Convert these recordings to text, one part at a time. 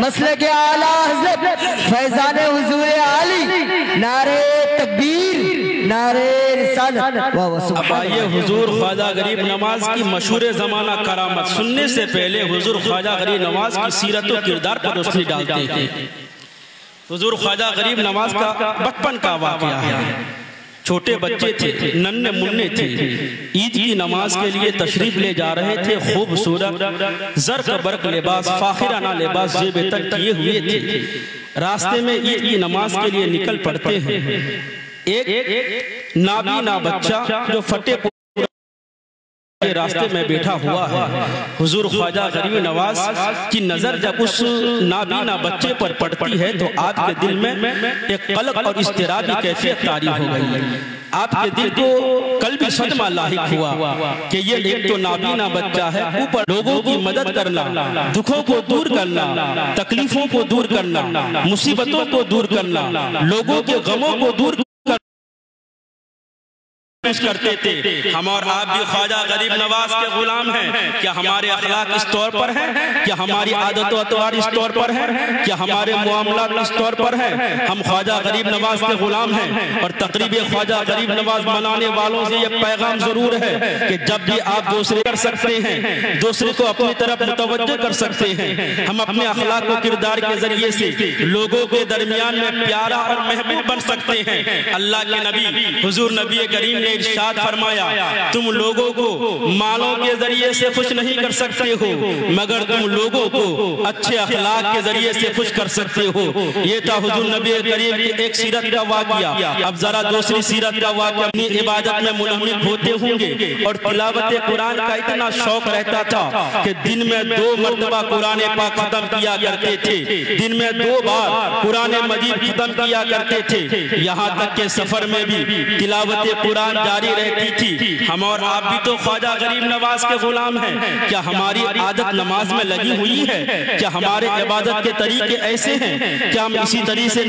मसले के आला हजरत फैजाने हुजूर आली, नारे तकबीर, नारे रिसालत। अब आइए हुजूर ख्वाजा गरीब नवाज की मशहूर जमाना करामत सुनने से पहले हुजूर ख्वाजा गरीब नवाज की सीरत और किरदार पर रोशनी डालते हैं। हुजूर ख्वाजा गरीब नवाज का बचपन का वाक़या है। छोटे बच्चे थे, नन्हे मुन्ने थे। ईद की नमाज के लिए तशरीफ ले जा रहे थे। खूबसूरत जर्क बर्क लिबास, फाखिराना लिबास जेब तक किए हुए थे। रास्ते में ईद की नमाज के लिए निकल पड़ते हैं। एक नाबीना बच्चा जो फटे रास्ते में बैठा हुआ है, हुजूर ख्वाजा गरीब नवाज की नजर जब उस नाबीना बच्चे पर पड़ती है तो आपके दिल में एक कलक और इस्तिराब की कैफियत तारी हो गई। आपके दिल को कल भी सदमा लाहिक हुआ कि ये एक तो नाबीना बच्चा है, ऊपर लोगों की मदद करना, दुखों को दूर करना, तकलीफों को दूर करना, मुसीबतों को दूर करना, लोगों के गमों को दूर करते थे। हम और आप भी ख्वाजा गरीब नवाज के गुलाम हैं। क्या हमारे अखलाक इस तौर पर हैं? क्या हमारी आदतों अतवार इस तौर पर हैं? क्या हमारे मुआमलात इस तौर पर हैं? हम ख्वाजा गरीब नवाज के गुलाम हैं। और तकरीब ख्वाजा गरीब नवाज मनाने वालों से यह पैगाम जरूर है कि जब भी आप दूसरे कर सकते हैं, दूसरे को अपनी तरफ मुतवज्जो कर सकते हैं। हम अपने अखलाक व किरदार के जरिए से लोगों के दरमियान में प्यारा और महबूब बन सकते हैं। अल्लाह के नबी हुजूर नबी करीम ने इरशाद फरमाया, तुम लोगों को मालों के जरिए से खुश नहीं कर सकते हो, मगर तुम लोगों को अच्छे अखलाक के जरिए से खुश कर सकते हो। ये था हुजूर नबी करीम की एक सीरत का वाक़िया। अब जरा दूसरी सीरत का वाक़िया। अपनी इबादत में मुनहमिक होते होंगे और तिलावत कुरान का इतना शौक रहता था कि दिन में 2 मरतबा कुरान पाक खत्म किया करते थे। दिन में 2 बार कुरान मजीद खत्म किया करते थे। यहाँ तक के सफर में भी तिलावत कुरान जारी रहती थी। हम और आप भी तो ख्वाजा गरीब नवाज के गुलाम हैं। क्या हमारी आदत नमाज में लगी हुई है? क्या हमारे इबादत के तरीके ऐसे हैं? क्या हम इसी तरीके से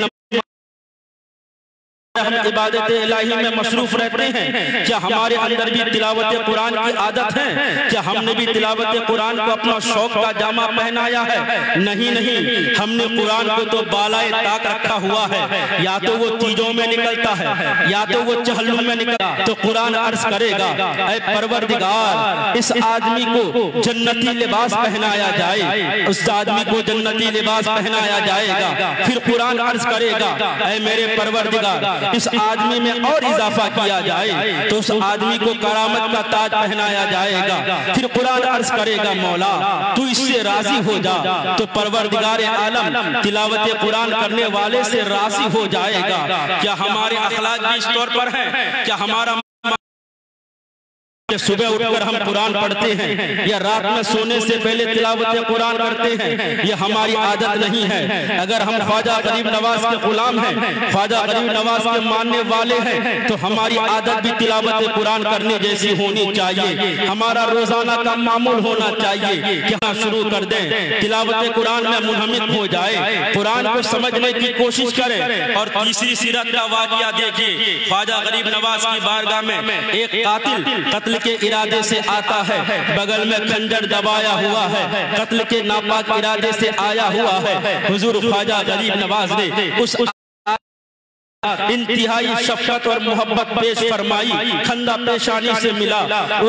हम इबादत इलाही में मसरूफ रहते हैं? क्या हमारे अंदर भी तिलावत कुरान की आदत है? क्या हमने भी तिलावत कुरान को अपना शौक का जामा पहनाया है? नहीं, हमने कुरान को तो बालाए ताक रखा हुआ है। या तो वो चीजों में निकलता है, या तो वो चहलों में निकलता है। तो कुरान अर्ज करेगा, ऐ परवरदिगार, इस आदमी को जन्नती लिबास पहनाया जाए, उस आदमी को जन्नती लिबास पहनाया जाएगा। फिर कुरान अर्ज करेगा, ऐ मेरे परवरदिगार, इस आदमी में और इजाफा किया जाए तो उस आदमी को करामत का ताज पहनाया जाएगा। फिर कुरान अर्ज करेगा, मौला तू इससे राजी हो जा। तो परवरदिगार आलम तिलावत कुरान करने वाले से राजी हो जाएगा। क्या हमारे अखलाक भी इस तौर पर हैं? क्या हमारा सुबह उठकर हम कुरान पढ़ते हैं या रात में सोने से पहले तिलावत कुरान करते हैं? यह हमारी आदत नहीं है। अगर हम ख्वाजा गरीब नवाज के गुलाम हैं, ख्वाजा गरीब नवाज के मानने वाले हैं, तो हमारी आदत भी तिलावत कुरान करने जैसी होनी चाहिए। हमारा रोजाना का मामूल होना चाहिए कि हम शुरू कर दें, तिलावत कुरान में मुनहमिक हो जाए, कुरान को समझने की कोशिश करें। और तीसरी सीरत का वाक़िया देखिए। ख्वाजा गरीब नवाज की बारगाह में एक कातिल के इरादे से आता है, बगल में खंजर दबाया हुआ है, कत्ल के नापाक इरादे से आया हुआ है। हुजूर ख्वाजा गरीब नवाज ने उस इंतहाई शफकत और मोहब्बत पेश फरमाई, खंदा पेशानी से मिला।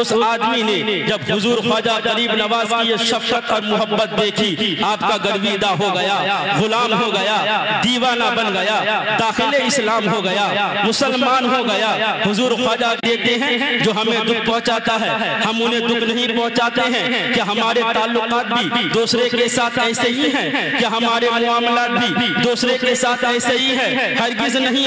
उस आदमी ने जब हुजूर ख्वाजा गरीब नवाज की ये शफकत और मोहब्बत देखी, आपका गर्विदा हो गया, गुलाम हो गया, दीवाना बन गया, दाखिले इस्लाम हो गया, मुसलमान हो गया। हुजूर ख्वाजा देखते हैं, जो हमें दुख पहुँचाता है हम उन्हें दुख नहीं पहुँचाते हैं। क्या हमारे ताल्लुकात भी दूसरे के साथ ऐसे ही हैं? क्या हमारे मामलात भी दूसरे के साथ ऐसे ही हैं? हरगिज़ नहीं है।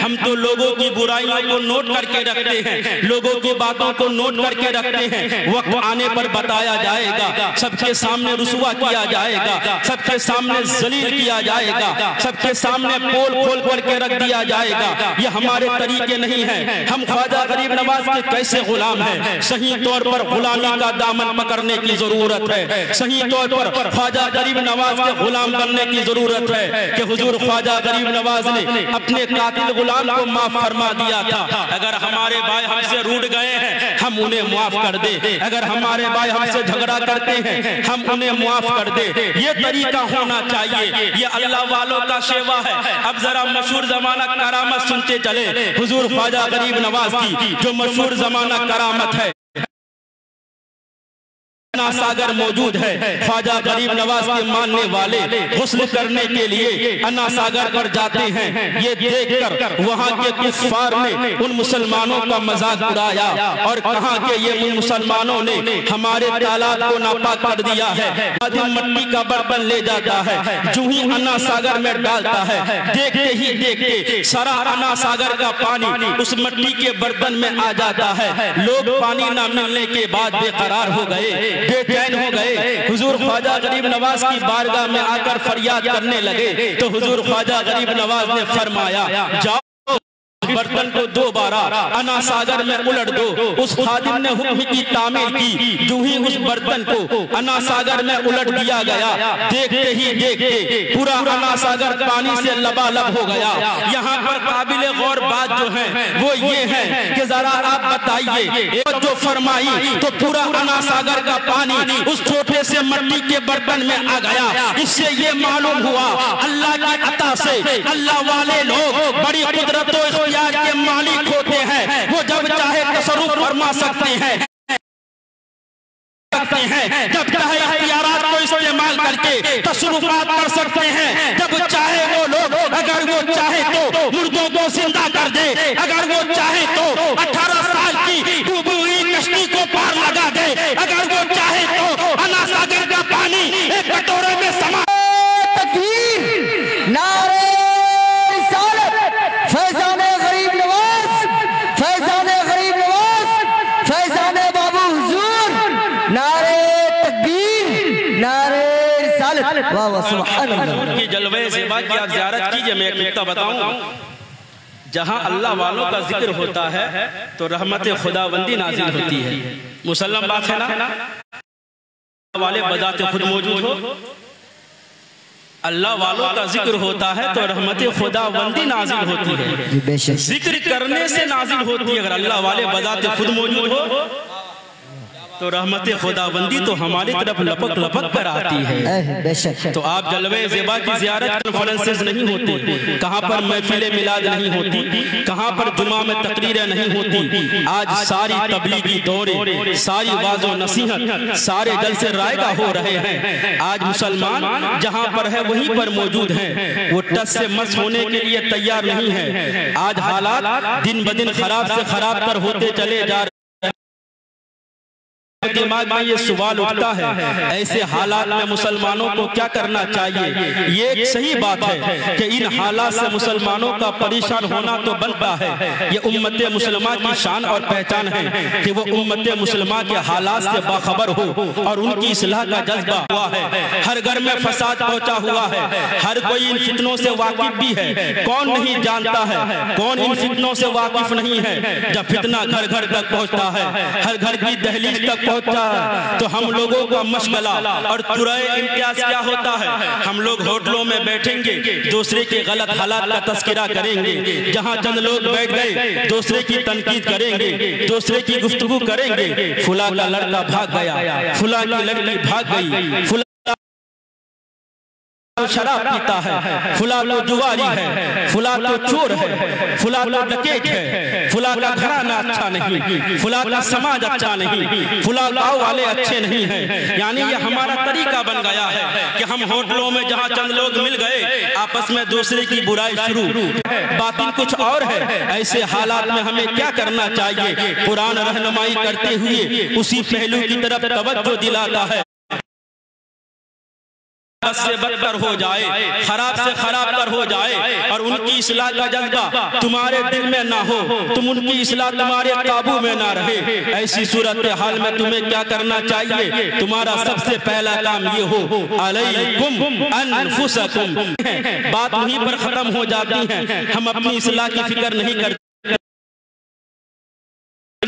हम तो लोगों की बुराइयों को नोट करके रखते हैं, लोगों की बातों को नोट करके रखते हैं। वक्त आने पर बताया जाएगा, सबके सामने रुसवा किया जाएगा, सबके सामने जलील किया जाएगा, सबके सामने पोल खोल करके रख दिया जाएगा। ये हमारे तरीके नहीं है। हम ख्वाजा गरीब नवाज के कैसे गुलाम हैं? सही तौर पर गुलामी का दामन पकड़ने की जरूरत है। सही तौर पर ख्वाजा गरीब नवाज के गुलाम बनने की जरूरत है कि हुजूर ख्वाजा गरीब नवाज ने अपने कातिल गुलाम को माफ फरमा दिया था। अगर हमारे भाई हमसे रूठ गए हैं, हम उन्हें माफ कर दे। अगर हमारे भाई हमसे झगड़ा करते हैं हम उन्हें माफ कर दे, ये तरीका होना चाहिए। ये अल्लाह वालों का सेवा है। अब जरा मशहूर जमाना करामत सुनते चले हुजूर ख्वाजा गरीब नवाज की, जो मशहूर जमाना करामत है। अना सागर मौजूद है, ख्वाजा गरीब नवाज के मानने वाले गुस्ल करने के लिए अना सागर पर जाते हैं। ये देखकर वहाँ के कुफार ने उन मुसलमानों का मजाक उड़ाया और कहा कि ये उन मुसलमानों ने हमारे तालाब को नापाक कर दिया है। मट्टी का बर्तन ले जाता है, जो ही अना सागर में डालता है, देखते ही देखते सारा अना सागर का पानी उस मट्टी के बर्तन में आ जाता है। लोग पानी न मिलने के बाद बेकरार हो गए, बेचैन हो गए। हुजूर ख्वाजा गरीब नवाज की बारगाह में आकर फरियाद करने लगे तो हुजूर ख्वाजा गरीब नवाज ने फरमाया, जाओ बर्तन को दोबारा अना सागर में उलट दो। उस खादिम ने हुक्म की तामील की, जो ही उस बर्तन को अना सागर में उलट दिया गया, देखते ही देखते पूरा अना सागर पानी से लबालब हो गया। यहाँ पर काबिल गौर बात जो है वो ये है कि जरा आप बताइए, जो फरमाई तो पूरा अना सागर का पानी उस छोटे से मट्टी के बर्तन में आ गया। इससे ये मालूम हुआ अल्लाह की अता से अल्लाह वाले लोग बड़ी कुदरतों के मालिक होते हैं। वो जब चाहे तसर्रुफ फरमा सकते हैं, जब चाहे इख्तियारात को इस्तेमाल करके तसर्रुफात कर सकते हैं। जब चाहे वो लोग, अगर वो चाहे तो मुर्दों को जिंदा कर दे, अगर वो चाहे तो 18 साल की डूबी कश्ती को पार लगा दे, अगर वो चाहे तो अना सागर का पानी एक कटोरे में समा। की जलवे से बात आप ज़ियारत कीजिए। मैं एक नुक्ता बताऊं, जहां अल्लाह वालों का जिक्र होता है तो रहमत खुदाबंदी नाजिल होती है। मुसल्लम बात है ना, वाले बजाते खुद मौजूद हो। अल्लाह वालों का जिक्र होता है तो रहमत खुदाबंदी नाजिल होती है, जिक्र करने से नाजिल होती है। अगर अल्लाह वाले बजाते खुद मौजूद हो तो रहमत खुदाबंदी तो हमारी तरफ लपक लपक कर आती है। बेशक तो आप जलवे ज़िबा की ज़ियारत कॉन्फ्रेंसेस नहीं होती, कहाँ पर महफिल मिलाद नहीं होती, कहाँ पर जुमा में तकरीरें नहीं होती। आज सारी तबलीगी दौरे, सारी वाजो नसीहत, सारे जलसे रायगा हो रहे हैं। आज मुसलमान जहाँ पर है वहीं पर मौजूद है, वो टस से मस होने के लिए तैयार नहीं है। आज हालात दिन ब दिन खराब से खराब पर होते चले जा रहे। दिमाग में ये सवाल उठता है, ऐसे हालात में मुसलमानों को क्या करना चाहिए। ये एक सही बात है कि इन हालात से मुसलमानों का परेशान होना तो बनता है। ये उम्मत मुसलमान की शान और पहचान है कि वो उम्मत मुसलमान के हालात से बाखबर हो और उनकी इस्लाह का जज्बा हुआ है। हर घर में फसाद पहुंचा हुआ है, हर कोई इन फितनों से वाकिफ भी है। कौन नहीं जानता है, कौन इन फितनों से वाकिफ नहीं है। जब फितना घर घर तक पहुँचता है, हर घर की दहलीज तक होता है, तो हम लोगों का मशगला और तुराए इम्तियाज क्या होता है। हम लोग होटलों में बैठेंगे, दूसरे के गलत हालात का तस्करा करेंगे। जहाँ चंद लोग बैठ गए दूसरे की तनकीद करेंगे, दूसरे की गुफ्तगू करेंगे। फुला का लड़का भाग गया, फुला की लड़की भाग गई, फुला शराब पीता है, फुला तो जुआरी है, फुला तो चोर है, फुला तो डकैत है, फुला का घराना अच्छा नहीं, फुला का समाज अच्छा नहीं, फुला गाँव वाले अच्छे नहीं हैं। यानी ये हमारा तरीका बन गया है कि हम होटलों में जहाँ चंद लोग मिल गए आपस में दूसरे की बुराई शुरू, बातिल कुछ और है। ऐसे हालात में हमें क्या करना चाहिए। कुरान रहनुमाई करते हुए उसी पहलू की तरफ तवज्जो दिलाता है। बद से बदतर हो जाए, खराब से खराब पर हो जाए और उनकी इस्लाह का जज्बा तुम्हारे दिल में ना हो, तुम उनकी इस्लाह तुम्हारे काबू में ना रहे। ऐसी सूरत हाल में तुम्हें क्या करना चाहिए। तुम्हारा सबसे पहला काम ये हो, अलैकुम अनफुसकुम। बात वहीं पर खत्म हो जाती है। हम अपनी इस्लाह की फिक्र नहीं करते।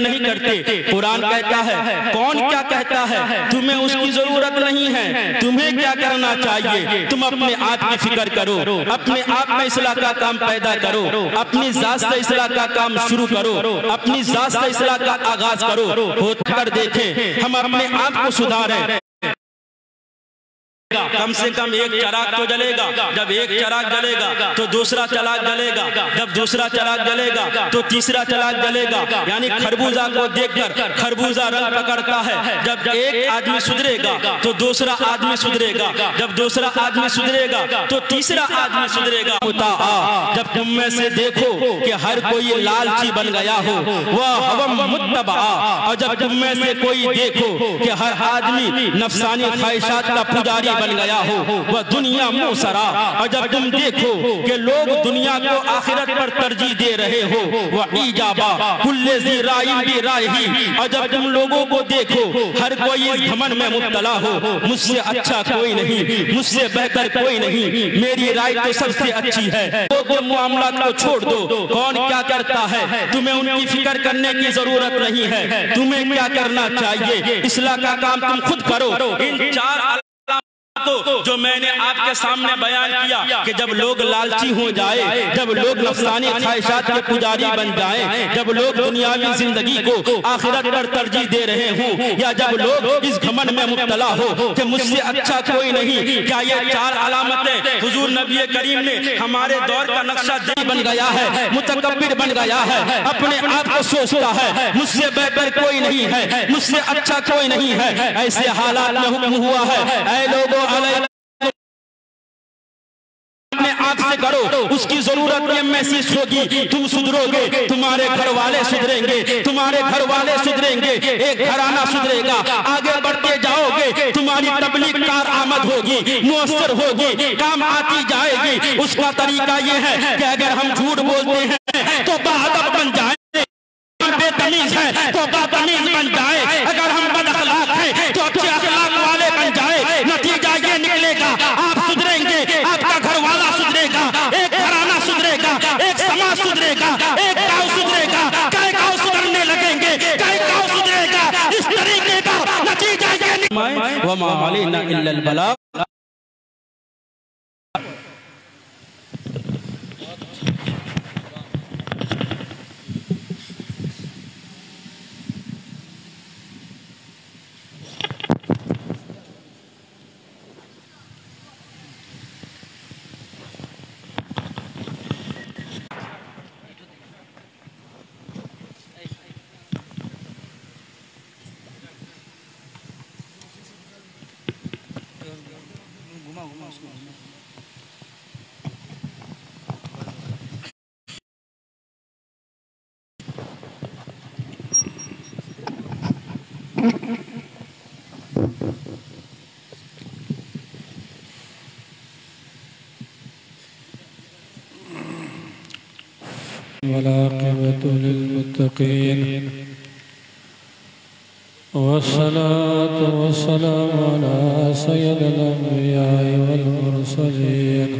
नहीं करते। कुरान कहता है कौन क्या कहता है, तुम्हें उसकी जरूरत नहीं है। तुम्हें क्या करना चाहिए, तुम अपने आप की फिक्र करो, अपने आप में इस्लाह का काम पैदा करो, अपनी जात से इस्लाह का काम शुरू करो, अपनी जात से इस्लाह का आगाज करो। होकर देखें हम अपने आप को सुधारें। कम से कम एक चराग तो जलेगा, जब एक चराग जलेगा तो दूसरा चराग जलेगा, जब दूसरा चराग जलेगा तो तीसरा चराग जलेगा। यानी खरबूजा को देखकर खरबूजा रंग पकड़ता है। जब एक आदमी सुधरेगा तो दूसरा आदमी सुधरेगा, जब दूसरा आदमी सुधरेगा तो तीसरा आदमी सुधरेगा। जब तुम में से देखो कि हर कोई लालची बन गया हो वह हवम मुत्तबा, और जब तुम में से कोई देखो कि हर आदमी नफसानी ख्वाहिशात का पुजारी बन गया हो वह दुनिया मोसरा, और जब तुम देखो कि लोग दुनिया को आखिरत पर तरजीह दे रहे हो वह ईजाबा कुल्ले ज़ी रायिन भी रायही, और जब तुम लोगों को देखो हर कोई घमंड में मुब्तला हो, मुझसे अच्छा कोई नहीं, मुझसे बेहतर कोई नहीं, मेरी राय तो सबसे अच्छी है। लोगों मामला को छोड़ दो, कौन क्या करता है तुम्हें उनकी फिक्र करने की जरूरत नहीं है। तुम्हें क्या करना चाहिए, इस्लाह का काम तुम खुद करो। इन चार तो जो मैंने आपके सामने बयान किया कि जब लोग लालची हो जाए, जब लोग नफसानी ख्वाहिशात के पुजारी बन जाए, जब लोग दुनियावी जिंदगी को आखिरत पर तरजीह दे रहे हों, या जब लोग इस घमंड में मुब्तला हो कि मुझसे अच्छा कोई नहीं, क्या ये चार अलामतें हुजूर नबी करीम ने हमारे दौर का नक्शा दी बन गया है, मुतकब्बिर बन गया है, अपने आप को सोचता है मुझसे बेहतर कोई नहीं है, मुझसे अच्छा कोई नहीं है। ऐसे हालात में हुक्म हुआ है लोगों अपने आप से करो, उसकी जरूरत ये महसूस होगी तुम सुधरोगे, तुम्हारे घर वाले सुधरेंगे, तुम्हारे घर वाले सुधरेंगे, एक घराना सुधरेगा। आगे बढ़ते जाओगे तुम्हारी तबलीग कार आमद होगी, मुअस्सर होगी, काम आती जाएगी। उसका तरीका ये है कि अगर हम झूठ बोलते हैं तो बहादुर बन जाए, बेतमीज है तो बदतमीज बन जाए, अगर हम बद अखलाक हैं तो अच्छे अखलाक वाले बन जाए। नतीजा ये निकलेगा आप सुधरेंगे, आपका घर वाला सुधरेगा, एक घराना सुधरेगा, एक समाज सुधरेगा, एक गांव सुधरेगा, कई गांव सुधरने लगेंगे, कई गांव सुधरेगा। इस तरीके का नतीजा ये निकलेगा। والعاقبة للمتقين والصلاة والسلام على سيد الأنبياء والمرسلين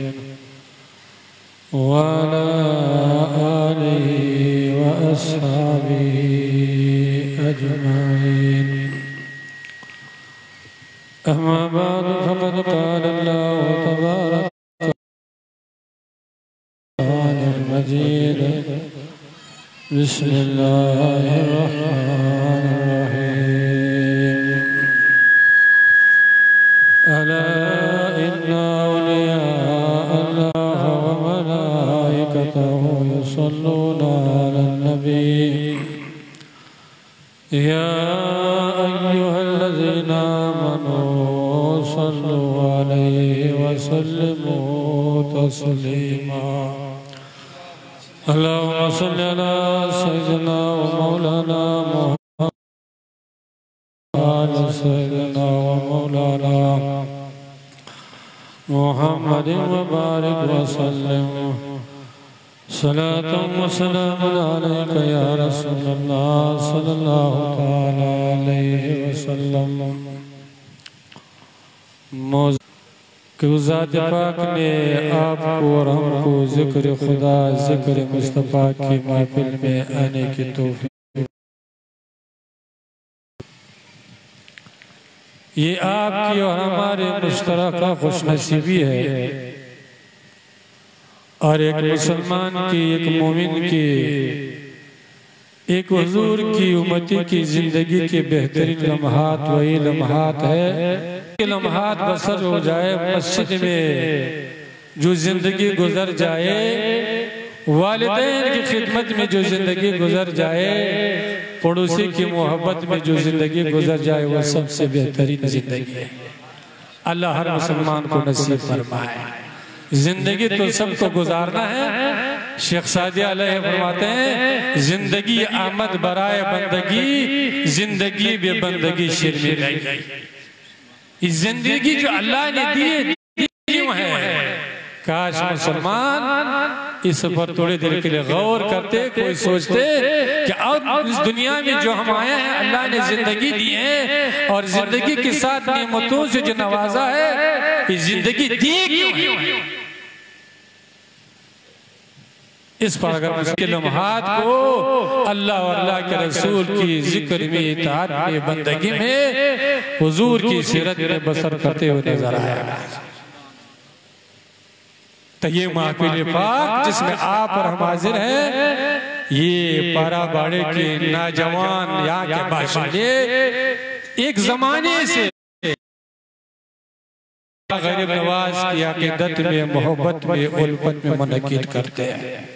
وعلى آله وأصحابه أجمعين أما بعد فقد قال الله تبارك المجيد بسم الله الرحمن الرحيم ألا إن أولياء الله وملائكته يصلون على النبي يا أيها الذين آمنوا صلوا عليه وسلموا تسليما اللهم صل على سيدنا ومولانا محمد وعلى سيدنا ومولانا محمد وبارك وسلم صلاة وسلام عليك يا رسول الله صلى الله تعالى عليه وسلم कि ज़ात पाक ने आपको और हमको ज़िक्र खुदा ज़िक्र मुस्तफ़ा की महफिल में आने की तौफीक ये आपकी और हमारे मुश्तरका खुशनसीबी है और एक मुसलमान की, एक मोमिन की, एक हुजूर की उम्मती की जिंदगी के बेहतरीन लम्हात वही लम्हात है। लम्हात बसर हो जाए मस्जिद में, जो जिंदगी गुजर जाए वालिदैन की खिदमत में, जो जिंदगी गुजर जाए पड़ोसी की मोहब्बत में, जो जिंदगी गुजर जाए वह सबसे बेहतरीन जिंदगी है। अल्लाह हर मुसलमान को नसीब फरमाए। जिंदगी तो सबको गुजारना है। शेख सादी फरमाते हैं, जिंदगी आमद बराए बंदगी, जिंदगी बे बंदगी शर्मिंदगी। इस जिंदगी जो अल्लाह ने दी क्यों है? काश मुसलमान इस पर थोड़े देर के लिए गौर करते, कोई सोचते कि अब इस दुनिया में जो हम आए हैं अल्लाह ने जिंदगी दी है और जिंदगी के साथ नेमतों से जो नवाजा है, ये जिंदगी दी क्यों है? इस पर अगर उसके लम्हात को अल्लाह और अल्लाह के रसूल की जिक्र में, इताअत में, बंदगी में, हुजूर की सीरत में बसर करते हुए नजर आएगा तो ये महफिल पाक जिसमें आप और हम हाजिर हैं, ये पारा बाड़े के नौजवान यहाँ के बाशिंदे एक जमाने से गरीब नवाज की अकीदत में, मोहब्बत में, उल्फत में मुनकिद करते हैं।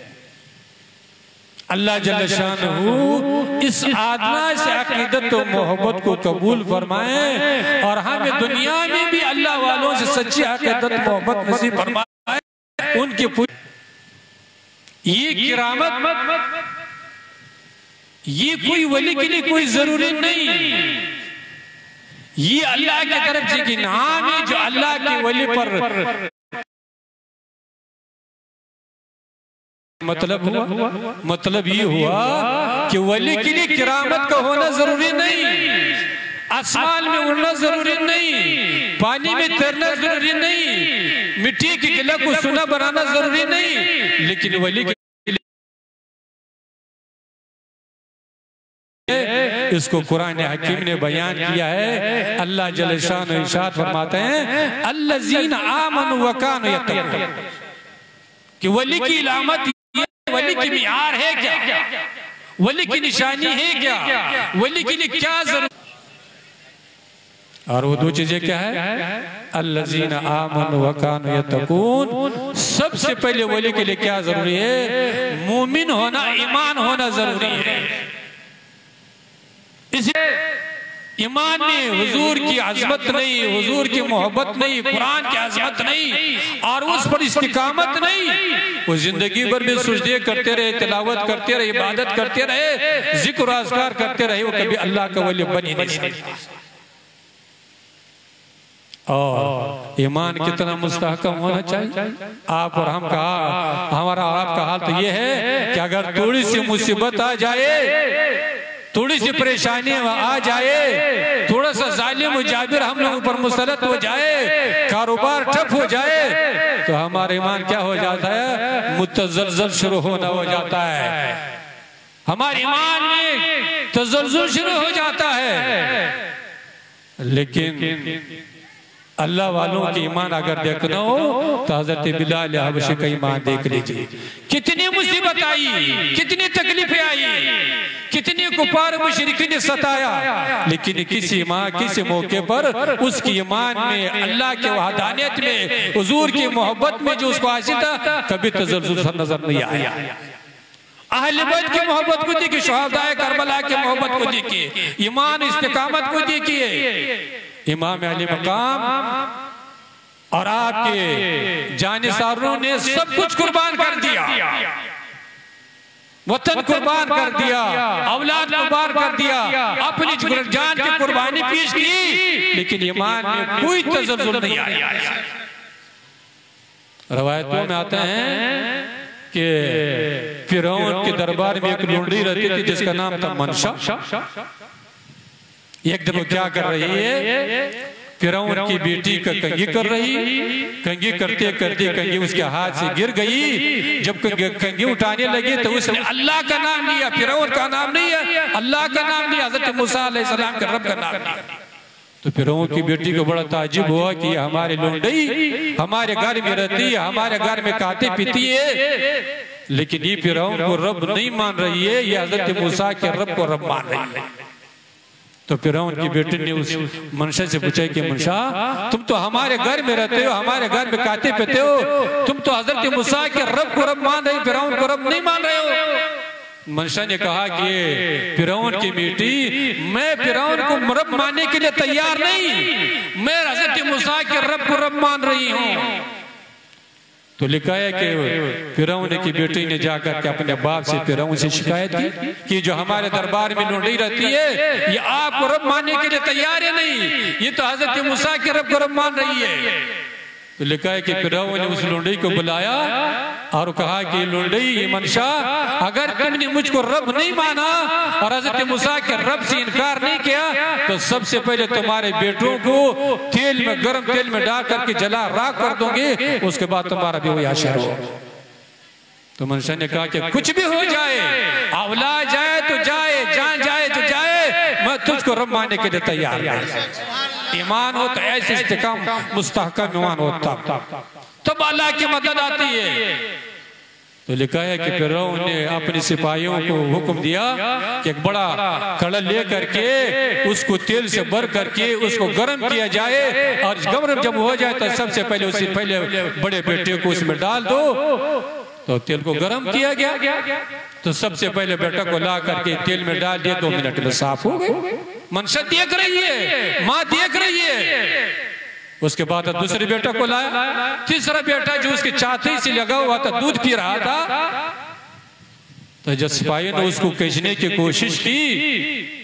अल्लाह जल्ल शानहू इस आदना से अकीदत और मोहब्बत को कबूल फरमाए और हमें दुनिया में भी अल्लाह वालों से सच्ची अकीदत मोहब्बत नसीब फरमाए। उनके ये किरामत ये कोई वली के लिए कोई जरूरी नहीं, ये अल्लाह की तरफ से कि नाम है जो अल्लाह के वली पर मतलब ये हुआ कि वली के लिए किरामत का होना जरूरी नहीं, आसमान में उड़ना जरूरी नहीं, पानी में तैरना जरूरी नहीं, मिट्टी के किला को सुना बनाना जरूरी नहीं, लेकिन वली के लिए इसको कुरान हकीम ने बयान किया है। अल्लाह जल्ल शान व इरशाद फरमाते हैं, अल्लज़ीना आमनू व कानू यत्तक़ून, कि वली की इलामत, वली की मियार है क्या, वली की निशानी है क्या, वली के लिए क्या जरूरत, और वो दो चीजें क्या है? अल्लज़ीना आमनू व कानू यत्तक़ून। सबसे पहले वली के लिए क्या जरूरी है? मोमिन होना, ईमान होना जरूरी है। ईमान में हुजूर की अजमत नहीं, हुजूर की मोहब्बत नहीं, कुरान की अजमत नहीं और उस पर इस्तिकामत नहीं, वो जिंदगी भर में सुजदे करते रहे, तिलावत करते रहे, इबादत करते रहे, जिक्र आज़कार करते रहे, वो कभी अल्लाह का वली बन ही नहीं सकता। और ईमान कितना मुस्तहकम होना चाहिए? आप और हम का, हमारा आपका हाल तो ये है कि अगर थोड़ी सी मुसीबत आ जाए, थोड़ी सी परेशानी आ जाए, थोड़ा सा जालिम जाबिर हम लोगों पर मुसलत हो जाए, कारोबार ठप हो जाए, तो हमारा ईमान क्या हो जाता है? मुतजलजल शुरू होना हो जाता है, हमारे ईमान में तजलजुल शुरू हो जाता है। लेकिन अल्लाह वालों के ईमान अगर देखना हो तो हजरत बिलाल हबशी का ईमान देख लीजिए। कितनी मुसीबत आई, कितनी तकलीफें आई, कितने कुफार मुशरिकीन ने सताया, लेकिन किसी माँ किसी मौके पर उसकी ईमान में, अल्लाह के वहदानियत में, हुजूर की मोहब्बत में जो उसको हासिल था, कभी तजल्जुल नजर नहीं आया। अहले बैत की मोहब्बत को देखिए, शहादाए करबला की मोहब्बत को देखिए, ईमान इस्तिकामत को देखिए, इमाम अली मकाम और आपके जानिसारों ने सब कुछ कुर्बान कर दिया, वतन कुर्बान कर दिया, औलाद कुर्बान कर दिया, अपनी जान की कुर्बानी पेश की, लेकिन ईमान में कोई तजल्जुल नहीं आया। रवायतों में आते हैं कि फिरौन के दरबार में एक लूंडी रहती थी जिसका नाम था मनशा। एक दिन वो क्या कर रही है? फिरौन की बेटी का कंघी कर रही, कंघी करते करते कंघी उसके हाथ से गिर गई। जब कंघी उठाने लगी तो उसने अल्लाह का नाम लिया, फिरौन का नाम नहीं है, अल्लाह का नाम लिया, हजरत मूसा अलैहि सलाम का रब का नाम लिया। तो फिरौन की बेटी को बड़ा ताज्जुब हुआ कि हमारे लौंडई हमारे घर में रहती है, हमारे घर में खाती पीती है, लेकिन ये फिरौन को रब नहीं मान रही है, ये हजरत मूसा के रब को रब मान रही है। तो फिरौन की बेटी ने उस मनशा से पूछा कि मनशा, तुम तो हमारे घर में रहते हो, हमारे घर में खाते पीते हो, तुम तो हजरत मूसा के रब को रब मान रहे, फिरौन को रब नहीं मान रहे हो। मनशा ने कहा कि फिरौन की बेटी, मैं फिरौन को रब मानने के लिए तैयार नहीं, मैं हजरत मूसा के रब को रब मान रही हूँ। तो लिखा है कि फिरौन की बेटी ने जाकर के अपने बाप से, फिरौन से शिकायत की कि जो हमारे दरबार में लौंडी रहती है, ये आप रब मानने के लिए तैयार है नहीं, ये तो हजरत मूसा के रब को रब मान रही है। तो लिखा है कि फिरौन ने उस लौंडी को बुलाया और कहा कि लौंडी मनशा, अगर तुमने मुझको रब नहीं माना और हजरत मूसा के रब से इनकार नहीं किया, तो सबसे पहले तुम्हारे बेटों को तेल में, गरम तेल में डाल करके जला राख कर दोगे, उसके बाद तुम्हारा भी वही आशा हो। तो मनशा ने कहा कि कुछ भी हो जाए, अवला जाए तो जाए, जान जाए तो जाए, मैं तुझको रब मानने के लिए तैयार हूं। ईमान हो तो ऐसे इस्तेकाम मुस्तहकम ईमान होता, तब अल्लाह की मदद आती है। तो लिखा है कि फिरौन ने अपने सिपाहियों को हुक्म दिया कि एक बड़ा कड़ा ले करके उसको तेल से भर करके उसको गर्म किया जाए, और गर्म जब हो जाए तो सबसे पहले उससे पहले बड़े बेटे को उसमें डाल दो। तो तेल को गर्म किया गया, तो सबसे पहले बेटा को ला करके तेल में डाल दिया, 2 मिनट में साफ हो गए। मनशा देख रही है, माँ देख रही है। उसके बाद दूसरे बेटा को लाया, तीसरा बेटा जो उसके छाती से लगा हुआ था, दूध पी रहा था। तो जब सिपाही ने उसको खींचने की कोशिश की,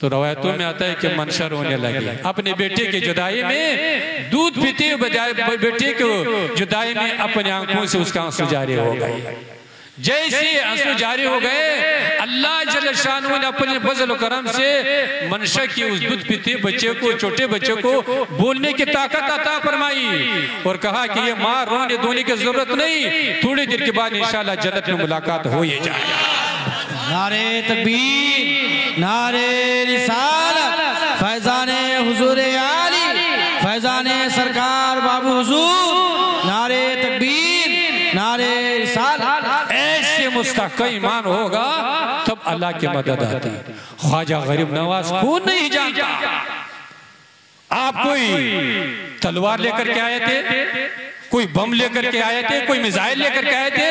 तो रवायतों में आता है कि मनशा रोने लगी, अपने बेटे की जुदाई में, दूध पीते हुए बेटे को जुदाई में, अपने आंखों से उसका आंसू जारी हो गए। जैसे आंसू जारी हो गए, अल्लाह जल्ल शानू ने अपने फजल और करम से मनशा की उस दूध पीते बच्चे को, छोटे बच्चे को बोलने की ताकत अता फरमाई और कहा कि ये माँ रोने धोने की जरूरत नहीं, थोड़ी देर के बाद इंशाल्लाह जन्नत में मुलाकात हो ही जाएगी। नारे तकबीर, नारे रिसालत, फैजाने हुजूर आली, फैजाने सरकार बाबू हुजूर, नारे तकबीर, नारे रिसालत। मुस्तहक़ ईमान होगा तब अल्लाह की मदद आती है। ख्वाजा गरीब नवाज को नहीं जानता। आप कोई तलवार लेकर के आए थे, कोई बम लेकर के आए थे, कोई मिसाइल लेकर के आए थे,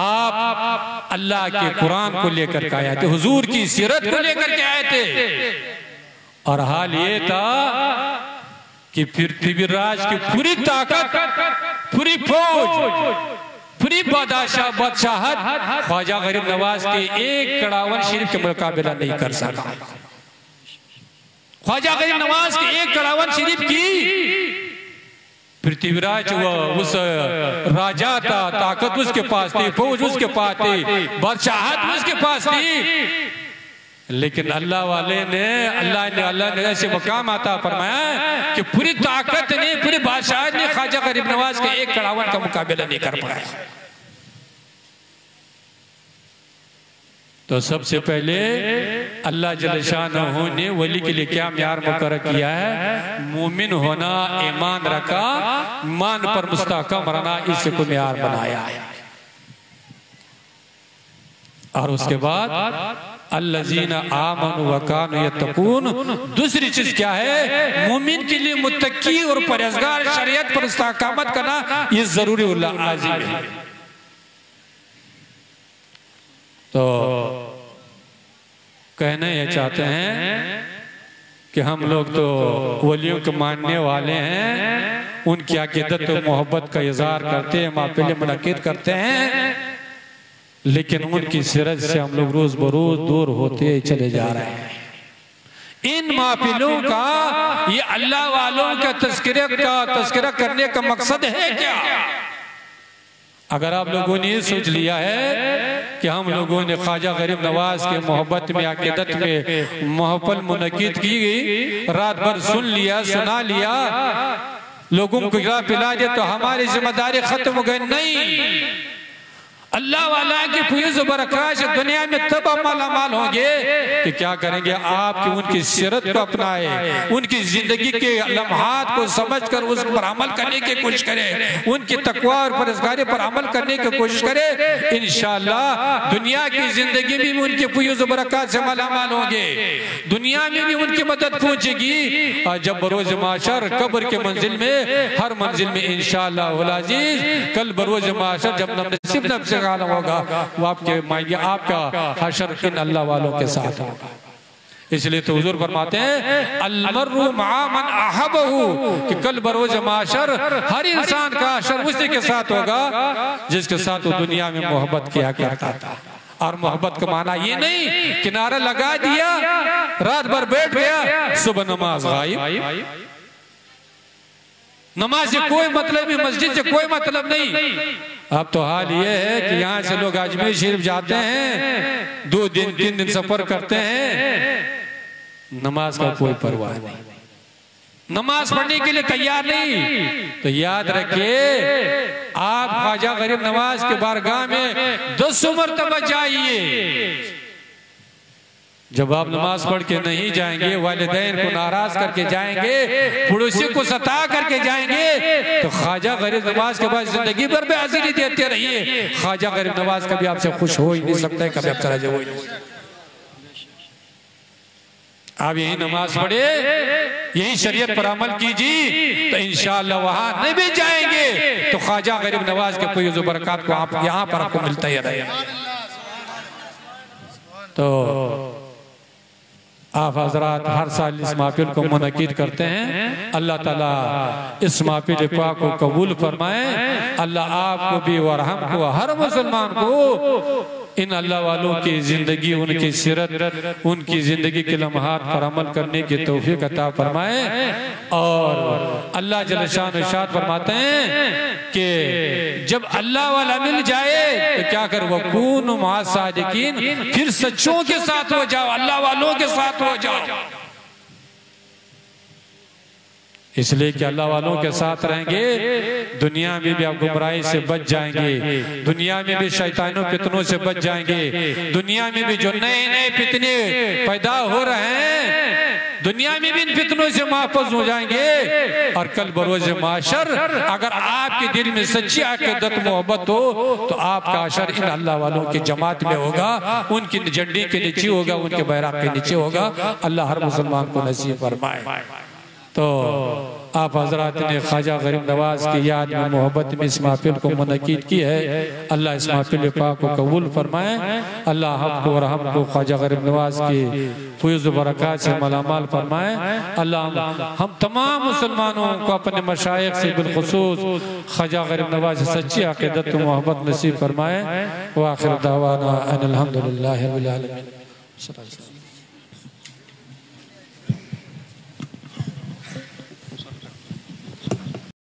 आप अल्लाह के कुरान को लेकर के आए थे, हुजूर की सीरत को लेकर के आए थे। और हाल ये था कि पृथ्वीराज की पूरी ताकत, पूरी फौज, पूरी बादशाहत ख्वाजा गरीब नवाज के एक कड़ावन शरीफ के मुकाबला नहीं कर सका। ख्वाजा गरीब नवाज के एक कड़ावन शरीफ की पृथ्वीराज उस राजा था, ताकत उसके पास थी, फौज उसके पास थी, बादशाहत उसके पास थी, लेकिन अल्लाह ने ऐसे मकाम आता फरमाया कि पूरी ताकत ने, पूरी बादशाहत ने ख्वाजा गरीब नवाज के एक कड़ावन का मुकाबला नहीं कर पाया। तो सबसे पहले अल्लाह जल्ल शानहू ने वली के लिए क्या म्यार मुकर्रर किया है? मोमिन होना, ईमान रखा, ईमान पर मुस्तहकम रहना, इसी को म्यार बनाया है। और उसके बाद अल्लज़ीना आमनू व कानू यत्तकून, दूसरी चीज क्या है? मोमिन के लिए मुत्तकी और परहेजगार, शरीयत पर इस्तिकामत करना, ये जरूरी लाज़िम है। तो कहना यह चाहते हैं कि हम लोग तो वलियों के मानने वाले हैं, उनकी अकीदत और मोहब्बत का इजहार करते हैं, महफिलें मुनक़िद करते हैं, लेकिन उनकी सीरत से हम लोग रोज बरोज दूर होते चले जा रहे हैं। इन महफिलों का, ये अल्लाह वालों का तस्करा करने का मकसद है क्या? अगर आप लोगों ने ये सोच लिया है कि हम लोगों ने ख्वाजा गरीब नवाज के मोहब्बत में, अकीदत में महफिल मुनक़िद की गई, रात भर सुन लिया, सुना लिया, लोगों को खिला पिला दिया, तो हमारी जिम्मेदारी खत्म हो गई, नहीं। अल्लाह वाला की फैज़ बरकत दुनिया में तब मालामाल होंगे कि क्या करेंगे आपकी उनकी सीरत को अपनाए, उनकी जिंदगी के लम्हात को समझकर उस पर अमल करने की कोशिश करें, उनकी तकवा और परहेज़गारी पर अमल करने की कोशिश करें। इंशाअल्लाह दुनिया की जिंदगी में भी उनकी फैज़ बरकत से मालामाल होंगे, दुनिया में भी उनकी मदद पहुँचेगी। जब बरोज माशर कब्र के मंजिल में हर मंजिल में इंशाअल्लाह अज़ीज़ कल बरोज माशर जब नसीब नब्ज़ होगा वो आपके मायने आपका हशर इन अल्लाह वालों के साथ होगा। इसलिए तो हुजूर फरमाते हैं अलमरु मअ मन अहबहु कि कल बरोज माशर हर इंसान का हशर उसी के साथ होगा जिसके साथ वो दुनिया में मोहब्बत किया करता था। और मोहब्बत का माना ये नहीं किनारा लगा दिया, रात भर बैठ गया, सुबह नमाज गायब, नमाज से कोई मतलब नहीं, मस्जिद से कोई मतलब नहीं। अब तो हाल ये है कि यहाँ से लोग अजमेर शरीफ जाते हैं, 2 दिन 3 दिन सफर करते हैं, नमाज का कोई परवाह नहीं, नमाज पढ़ने के लिए तैयार नहीं। तो याद रखिए आप ख्वाजा गरीब नवाज के बारगाह में 10 मरतबा जाइए। जब आप नमाज पढ़ के नहीं जाएंगे, वालिदैन को नाराज करके जाएंगे, पड़ोसी को सता करके जाएंगे, तो ख्वाजा गरीब नवाज के बाद जिंदगी भर में आज़ादी देते रहिए, ख्वाजा गरीब नवाज कभी आपसे खुश हो ही नहीं सकता है, कभी आपसे राज़ी हो ही नहीं सकता। आप यही नमाज पढ़े, यही शरीयत पर अमल कीजिए, तो इंशाअल्लाह वहाँ नहीं भी जाएंगे तो ख्वाजा गरीब नवाज के फैज़ व बरकात को आप यहाँ पर आपको मिलता ही रहेगा। तो आप हजरात हर साल इस महफिल को मुनक़िद करते हैं, अल्लाह ताला इस महफिल पाक को कबूल फरमाए। अल्लाह आपको भी और हमको हर मुसलमान को इन अल्लाह वालों की जिंदगी, उनकी सीरत, उनकी जिंदगी के लम्हात पर अमल करने की तौफीक अता फरमाए। और अल्लाह जल शान इरशाद फरमाते हैं कि जब अल्लाह वाला मिल जाए तो क्या कर वकून मअ सादिकीन, फिर सच्चों के साथ हो जाओ, अल्लाह वालों के साथ हो जाओ। इसलिए कि अल्लाह वालों के साथ रहेंगे दुनिया में भी आप गुमराही से बच जाएंगे, दुनिया में भी शैतानों फितनों से बच जाएंगे, दुनिया में भी जो नए नए फितने पैदा हो रहे हैं दुनिया में भी इन फितनों से महफूज हो जाएंगे। और कल बरोज माशर अगर आपके दिल में सच्ची अक़ीदत मोहब्बत हो तो आपका अशर इन अल्लाह वालों की जमात में होगा, उनकी झंडी के नीचे होगा, उनके बैराक के नीचे होगा। अल्लाह हर मुसलमान को नसीब फरमाए। तो आप हजरात ने ख्वाजा गरीब नवाज की याद में मोहब्बत में इस महफिल को मुनक़िद की है। अल्लाह इस महफिल पाक को कबूल फरमाए, अल्लाह हमको और हमको ख्वाजा गरीब नवाज की फैज़ बरक़ात से मालामाल फरमाए। अल्लाह हम तमाम मुसलमानों को अपने मशाइख से बिलखुसूस ख्वाजा गरीब नवाज से सच्ची अक़ीदत मोहब्बत नसीब फरमाए। व आखिर दावाना अनिल हम्दुलिल्लाहि रब्बिल आलमीन।